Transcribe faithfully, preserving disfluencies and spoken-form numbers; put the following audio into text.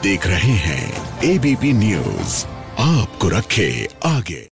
आप देख रहे हैं एबीपी न्यूज, आपको रखे आगे।